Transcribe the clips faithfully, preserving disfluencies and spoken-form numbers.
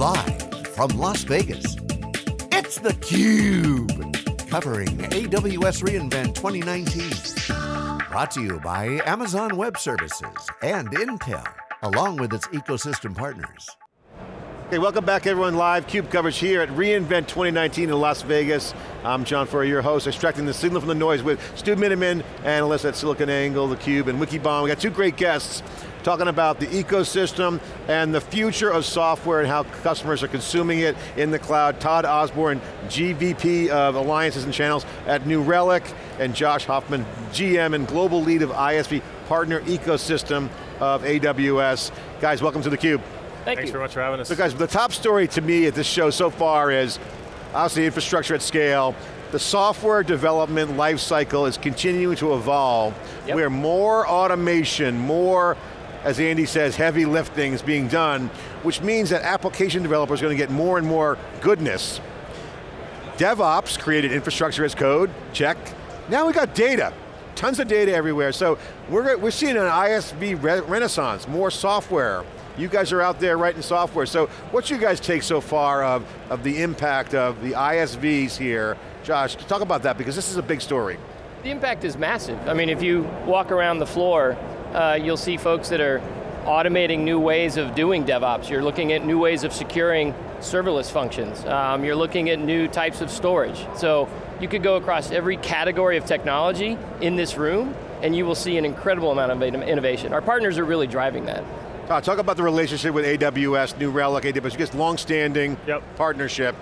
Live from Las Vegas, it's theCUBE, covering A W S reInvent twenty nineteen. Brought to you by Amazon Web Services and Intel, along with its ecosystem partners. Okay, welcome back everyone, live CUBE coverage here at reInvent twenty nineteen in Las Vegas. I'm John Furrier, your host, extracting the signal from the noise with Stu Miniman, analyst at SiliconANGLE, theCUBE, and Wikibon. We got two great guests talking about the ecosystem and the future of software and how customers are consuming it in the cloud. Todd Osborne, G V P of Alliances and Channels at New Relic, and Josh Hofmann, G M and Global Lead of I S V Partner Ecosystem of A W S. Guys, welcome to theCUBE. Thank Thanks you. very much for having us. So guys, the top story to me at this show so far is obviously infrastructure at scale. The software development lifecycle is continuing to evolve, yep. where more automation, more, as Andy says, heavy lifting is being done, which means that application developers are going to get more and more goodness. DevOps created infrastructure as code, check. Now we got data. Tons of data everywhere, so we're, we're seeing an I S V re renaissance, more software. You guys are out there writing software, so what's your guys' take so far of, of the impact of the I S Vs here? Josh, talk about that, because this is a big story. The impact is massive. I mean, if you walk around the floor, uh, you'll see folks that are automating new ways of doing DevOps. You're looking at new ways of securing serverless functions. Um, you're looking at new types of storage. So you could go across every category of technology in this room, and you will see an incredible amount of innovation. Our partners are really driving that. Uh, talk about the relationship with A W S, New Relic, A W S, just long-standing yep. partnership.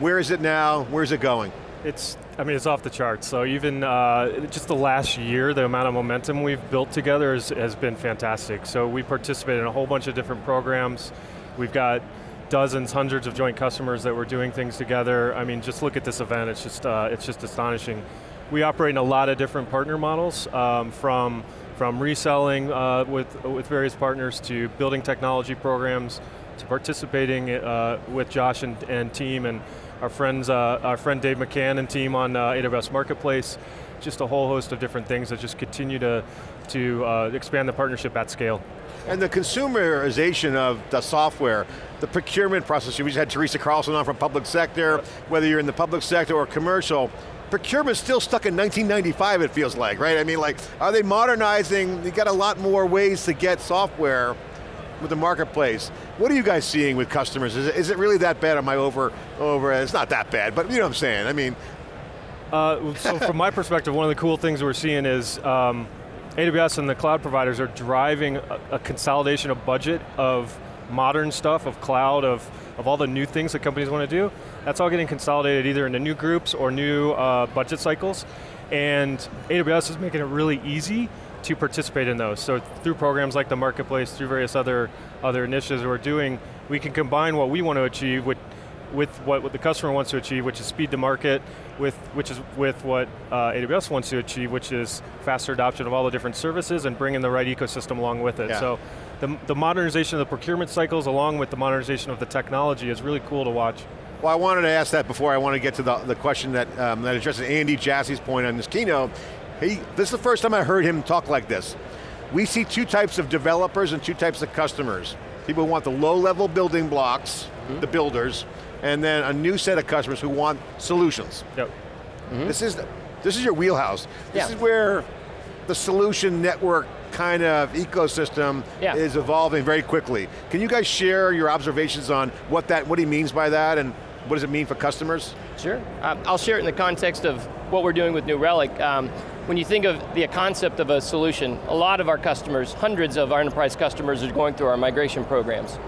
Where is it now, where's it going? It's, I mean, it's off the charts. So even uh, just the last year, the amount of momentum we've built together is, has been fantastic. So we participated in a whole bunch of different programs. We've got dozens, hundreds of joint customers that we're doing things together. I mean, just look at this event, it's just, uh, it's just astonishing. We operate in a lot of different partner models, um, from from reselling uh, with, with various partners, to building technology programs, to participating uh, with Josh and, and team, and our, friends, uh, our friend Dave McCann and team on uh, A W S Marketplace, just a whole host of different things that just continue to, to uh, expand the partnership at scale. And the consumerization of the software, the procurement process, we just had Teresa Carlson on from public sector, whether you're in the public sector or commercial, procurement's still stuck in nineteen ninety-five, it feels like, right? I mean, like, are they modernizing? You got a lot more ways to get software with the marketplace. What are you guys seeing with customers? Is it, is it really that bad? Am I over, over, it's not that bad, but you know what I'm saying, I mean. Uh, so from my perspective, one of the cool things we're seeing is um, A W S and the cloud providers are driving a, a consolidation of budget, of modern stuff, of cloud, of, of all the new things that companies want to do. That's all getting consolidated either into new groups or new uh, budget cycles. And A W S is making it really easy to participate in those. So through programs like the marketplace, through various other, other initiatives we're doing, we can combine what we want to achieve with, with what, what the customer wants to achieve, which is speed to market, with, which is with what uh, A W S wants to achieve, which is faster adoption of all the different services and bringing the right ecosystem along with it. Yeah. So the, the modernization of the procurement cycles along with the modernization of the technology is really cool to watch. Well, I wanted to ask that before I want to get to the, the question that, um, that addresses Andy Jassy's point on this keynote. He, this is the first time I heard him talk like this. We see two types of developers and two types of customers. People who want the low-level building blocks, mm-hmm. the builders, and then a new set of customers who want solutions. Yep. Mm-hmm. This is this is your wheelhouse. This yeah. is where the solution network kind of ecosystem yeah. is evolving very quickly. Can you guys share your observations on what that, what he means by that, and what does it mean for customers? Sure, um, I'll share it in the context of what we're doing with New Relic. Um, when you think of the concept of a solution, a lot of our customers, hundreds of our enterprise customers are going through our migration programs.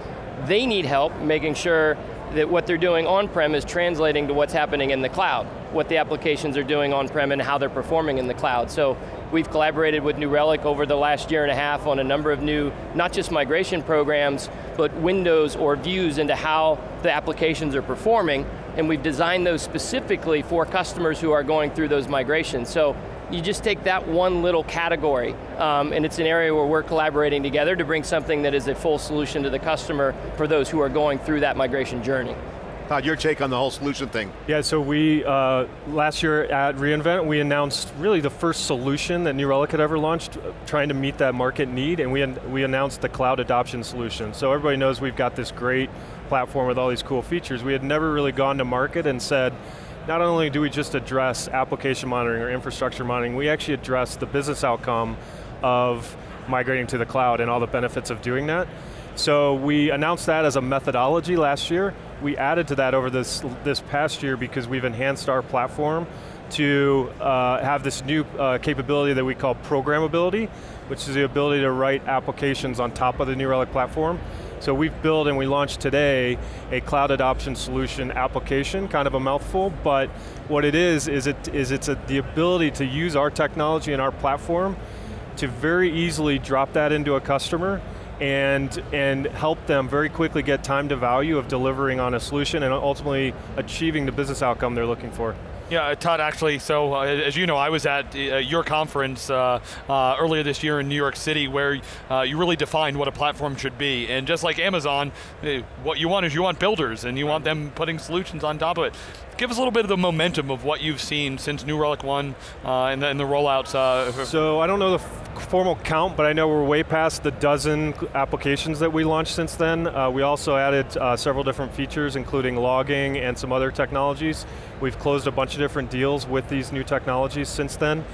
They need help making sure that what they're doing on-prem is translating to what's happening in the cloud, what the applications are doing on-prem and how they're performing in the cloud. So we've collaborated with New Relic over the last year and a half on a number of new, not just migration programs, but windows or views into how the applications are performing, and we've designed those specifically for customers who are going through those migrations. So you just take that one little category, um, and it's an area where we're collaborating together to bring something that is a full solution to the customer for those who are going through that migration journey. Todd, your take on the whole solution thing. Yeah, so we, uh, last year at reInvent, we announced really the first solution that New Relic had ever launched, trying to meet that market need, and we, we announced the cloud adoption solution. So everybody knows we've got this great platform with all these cool features. We had never really gone to market and said, not only do we just address application monitoring or infrastructure monitoring, we actually address the business outcome of migrating to the cloud and all the benefits of doing that. So we announced that as a methodology last year. We added to that over this, this past year because we've enhanced our platform to uh, have this new uh, capability that we call programmability, which is the ability to write applications on top of the New Relic platform. So we've built and we launched today a cloud adoption solution application, kind of a mouthful, but what it is, is, it, is it's a, the ability to use our technology and our platform to very easily drop that into a customer and, and help them very quickly get time to value of delivering on a solution and ultimately achieving the business outcome they're looking for. Yeah, Todd, actually, so uh, as you know, I was at uh, your conference uh, uh, earlier this year in New York City where uh, you really defined what a platform should be. And just like Amazon, uh, what you want is you want builders and you want them putting solutions on top of it. Give us a little bit of the momentum of what you've seen since New Relic One uh, and, the, and the rollouts. Uh, so I don't know the formal count, but I know we're way past the dozen applications that we launched since then. Uh, we also added uh, several different features, including logging and some other technologies. We've closed a bunch of different deals with these new technologies since then.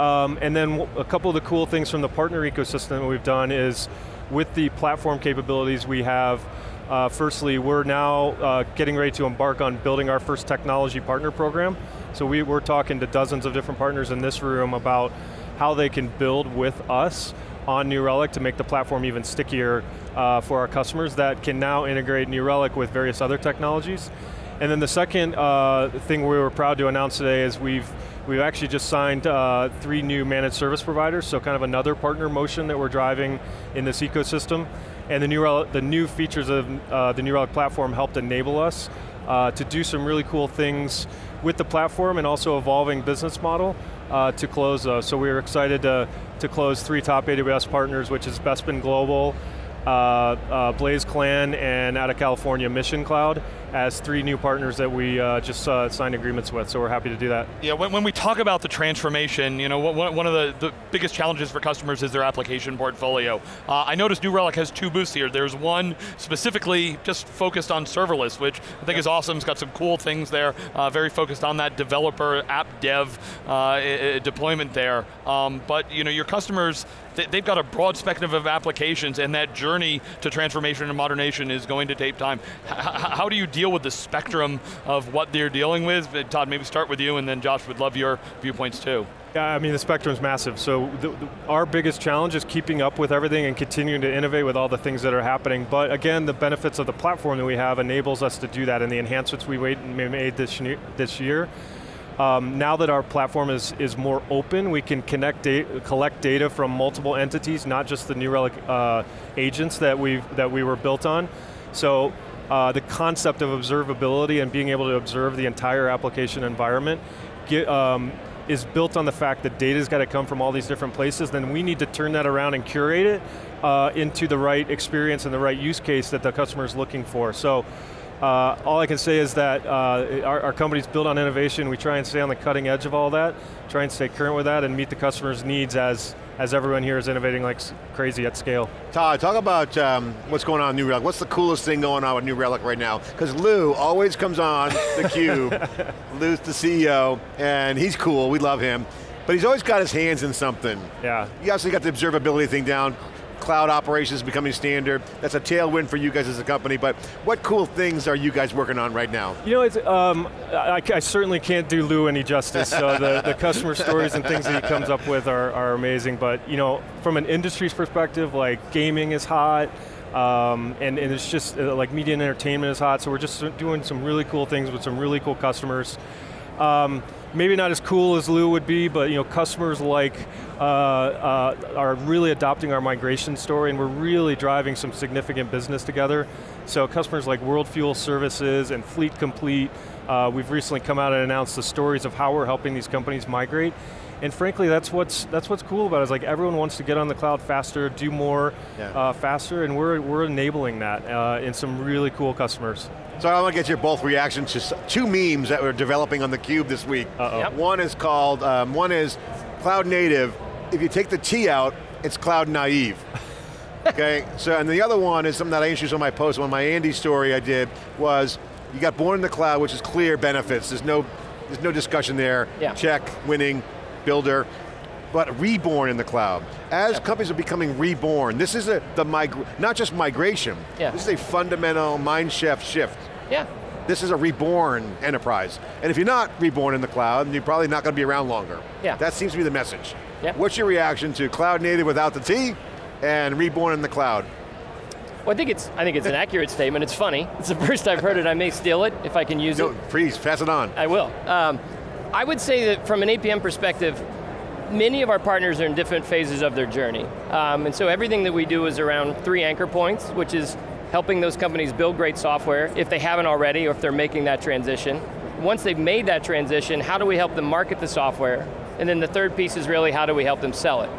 Um, and then a couple of the cool things from the partner ecosystem that we've done is with the platform capabilities we have. Uh, firstly, we're now uh, getting ready to embark on building our first technology partner program. So we, we're talking to dozens of different partners in this room about how they can build with us on New Relic to make the platform even stickier uh, for our customers that can now integrate New Relic with various other technologies. And then the second uh, thing we were proud to announce today is we've, we've actually just signed uh, three new managed service providers, so kind of another partner motion that we're driving in this ecosystem. And the new, Relic, the new features of uh, the New Relic platform helped enable us uh, to do some really cool things with the platform and also evolving business model uh, to close those. So we were excited to, to close three top A W S partners, which is Bespin Global, uh, uh, Blaze Clan, and out of California, Mission Cloud, as three new partners that we uh, just uh, signed agreements with, so we're happy to do that. Yeah, when, when we talk about the transformation, you know, one, one of the, the biggest challenges for customers is their application portfolio. Uh, I noticed New Relic has two booths here. There's one specifically just focused on serverless, which I think yeah. is awesome. It's got some cool things there, uh, very focused on that developer app dev uh, deployment there. Um, but you know, your customers, they, they've got a broad spectrum of applications, and that journey to transformation and modernization is going to take time. H how do you deal with the spectrum of what they're dealing with? But Todd, maybe start with you, and then Josh would love your viewpoints too. Yeah, I mean, the spectrum's massive. So the, the, our biggest challenge is keeping up with everything and continuing to innovate with all the things that are happening. But again, the benefits of the platform that we have enables us to do that, and the enhancements we made this, this year. Um, now that our platform is, is more open, we can connect da- collect data from multiple entities, not just the New Relic uh, agents that, we've, that we were built on. So, Uh, the concept of observability and being able to observe the entire application environment get, um, is built on the fact that data's got to come from all these different places, then we need to turn that around and curate it uh, into the right experience and the right use case that the customer is looking for. So, uh, all I can say is that uh, our, our company's built on innovation. We try and stay on the cutting edge of all that, try and stay current with that and meet the customer's needs as as everyone here is innovating like crazy at scale. Todd, talk about um, what's going on with New Relic. What's the coolest thing going on with New Relic right now? Because Lou always comes on theCUBE, Lou's the C E O, and he's cool, we love him, but he's always got his hands in something. Yeah. You also got the observability thing down, cloud operations becoming standard. That's a tailwind for you guys as a company, but what cool things are you guys working on right now? You know, it's, um, I, I certainly can't do Lou any justice, so the, the customer stories and things that he comes up with are, are amazing, but you know, from an industry's perspective, like gaming is hot, um, and, and it's just, uh, like media and entertainment is hot, so we're just doing some really cool things with some really cool customers. Um, maybe not as cool as Lou would be, but you know, customers like uh, uh, are really adopting our migration story, and we're really driving some significant business together. So customers like World Fuel Services and Fleet Complete, uh, we've recently come out and announced the stories of how we're helping these companies migrate. And frankly, that's what's, that's what's cool about it. It's like everyone wants to get on the cloud faster, do more yeah. uh, faster, and we're, we're enabling that uh, in some really cool customers. So I want to get your both reactions to two memes that we're developing on theCUBE this week. Uh-oh. Yep. One is called, um, one is cloud native. If you take the T out, it's cloud naive. Okay, so and the other one is something that I introduced on my post, on my Andy story I did, was you got born in the cloud, which is clear benefits. There's no, there's no discussion there. Yeah. Check, winning, builder, but reborn in the cloud. As yep. companies are becoming reborn, this is a, the migra not just migration, yeah. this is a fundamental mind shift shift. Yeah. This is a reborn enterprise. And if you're not reborn in the cloud, then you're probably not going to be around longer. Yeah. That seems to be the message. Yep. What's your reaction to cloud native without the T and reborn in the cloud? Well, I think it's, I think it's an accurate statement. It's funny. It's the first I've heard it. I may steal it if I can use no, it. Please, pass it on. I will. Um, I would say that from an A P M perspective, many of our partners are in different phases of their journey. Um, and so everything that we do is around three anchor points, which is helping those companies build great software if they haven't already, or if they're making that transition. Once they've made that transition, how do we help them market the software? And then the third piece is really how do we help them sell it?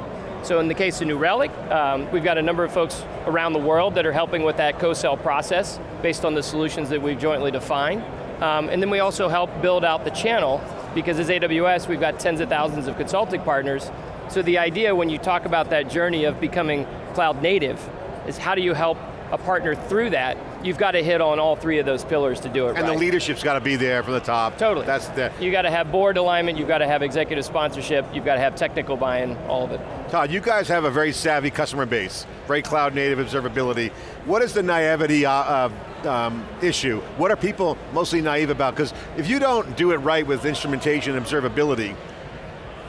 So in the case of New Relic, um, we've got a number of folks around the world that are helping with that co-sell process based on the solutions that we've jointly defined. Um, and then we also help build out the channel, because as A W S, we've got tens of thousands of consulting partners. So the idea when you talk about that journey of becoming cloud native is how do you help a partner through that? You've got to hit on all three of those pillars to do it and right. And the leadership's got to be there from the top. Totally. That's the you got to have board alignment, you've got to have executive sponsorship, you've got to have technical buy-in, all of it. Todd, you guys have a very savvy customer base, very cloud native observability. What is the naivety of Um, issue? What are people mostly naive about? Because if you don't do it right with instrumentation and observability,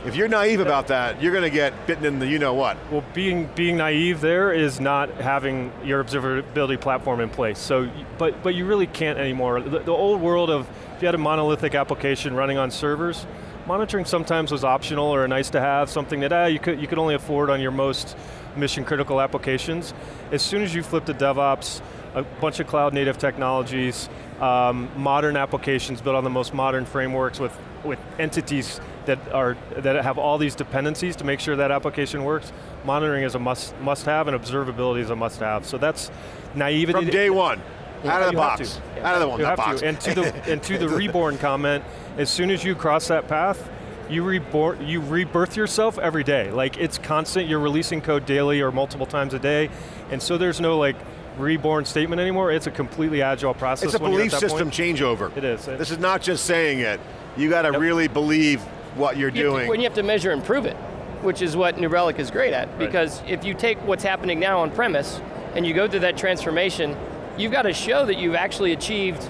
if you're naive about that, you're going to get bitten in the you-know-what. Well, being, being naive there is not having your observability platform in place. So, but, but you really can't anymore. The, the old world of, if you had a monolithic application running on servers, monitoring sometimes was optional or nice to have, something that ah, you, could, you could only afford on your most mission critical applications. As soon as you flip to DevOps, a bunch of cloud native technologies, um, modern applications built on the most modern frameworks with, with entities that are that have all these dependencies to make sure that application works. Monitoring is a must must have, and observability is a must have. So that's naivety. From day one, yeah, out of the box, yeah. out of the one, you have box. To. And to the and to the reborn comment, as soon as you cross that path, you reborn, you rebirth yourself every day. Like it's constant. You're releasing code daily or multiple times a day, and so there's no like. reborn statement anymore, it's a completely agile process. It's a belief system changeover. It is. This is not just saying it. You got to yep. really believe what you're you doing. When you have to measure and prove it, which is what New Relic is great at, because right. if you take what's happening now on premise and you go through that transformation, you've got to show that you've actually achieved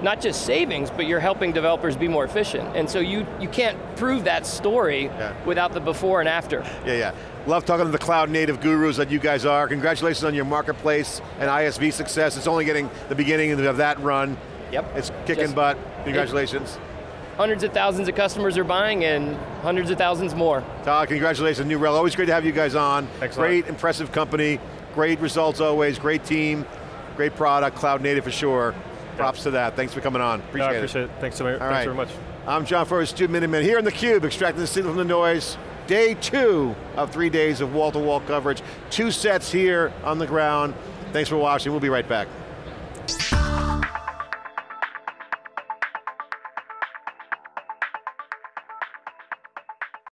not just savings, but you're helping developers be more efficient. And so you, you can't prove that story yeah. without the before and after. Yeah, yeah. Love talking to the cloud native gurus that you guys are. Congratulations on your marketplace and I S V success. It's only getting the beginning of that run. Yep. It's kicking Just butt, congratulations. Hundreds of thousands of customers are buying and hundreds of thousands more. Todd, congratulations, New Relic. Always great to have you guys on. Excellent. Great, impressive company. Great results always, great team, great product, cloud native for sure. Props yep. to that, thanks for coming on. Appreciate, no, I appreciate it. it. Thanks so much, All thanks right. very much. I'm John Furrier, Stu Miniman, here in theCUBE, extracting the signal from the noise. Day two of three days of wall-to-wall coverage. Two sets here on the ground. Thanks for watching, we'll be right back.